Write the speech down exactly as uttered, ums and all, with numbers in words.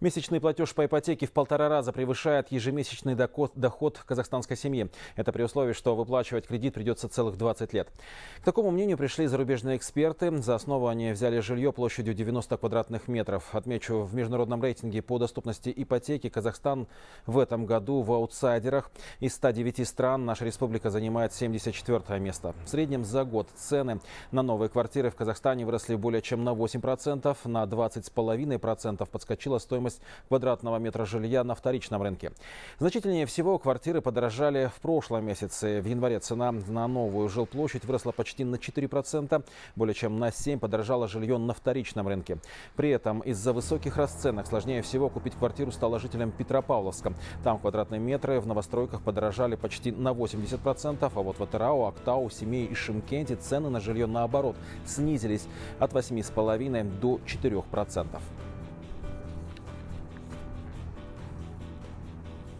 Месячный платеж по ипотеке в полтора раза превышает ежемесячный доход, доход казахстанской семьи. Это при условии, что выплачивать кредит придется целых двадцать лет. К такому мнению пришли зарубежные эксперты. За основу они взяли жилье площадью девяносто квадратных метров. Отмечу, в международном рейтинге по доступности ипотеки Казахстан в этом году в аутсайдерах. Из ста девяти стран наша республика занимает семьдесят четвёртое место. В среднем за год цены на новые квартиры в Казахстане выросли более чем на восемь процентов, на двадцать целых пять десятых процента подскочила стоимость квадратного метра жилья на вторичном рынке. Значительнее всего квартиры подорожали в прошлом месяце. В январе цена на новую жилплощадь выросла почти на четыре процента. Более чем на семь процентов подорожало жилье на вторичном рынке. При этом из-за высоких расценок сложнее всего купить квартиру стало жителям Петропавловска. Там квадратные метры в новостройках подорожали почти на восемьдесят процентов. А вот в Атырау, Актау, Семей и Шымкенте цены на жилье наоборот снизились от восьми целых пяти десятых процента до четырёх процентов.